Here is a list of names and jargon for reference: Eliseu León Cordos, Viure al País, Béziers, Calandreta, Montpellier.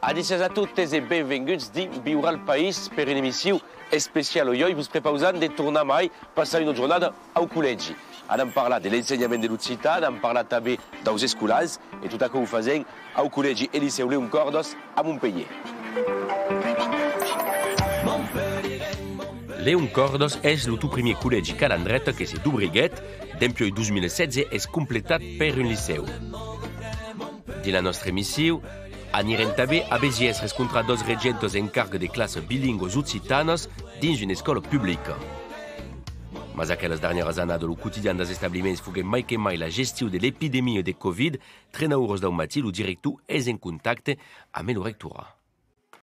Adesea a totes e benvenguts din Viure al País per un emisiu specială. Eu vă prepauzam de torna mai pasa o giornada au colegi. Am parlat de l'ensenyament de l'occità, am parlat també dels escolars e tot a que ho fazem au colegi Eliseu León Cordos a Montpellier. León Cordos és l'otu primer col·legi Calandreta que se d'Obriguet, d'empioi 2016 és completat per un liceu. Din la nostra emissió, anirem també a Béziers rescontra dos regentos en cargo de classe bilingos occitanos dins una escola pública. Mas aquelles darneres anades, el quotidian dels establiments fogué mai que mai la gestió de l'epidèmia de Covid, 3 hores del matí, el director és en contacte amb el rectorat.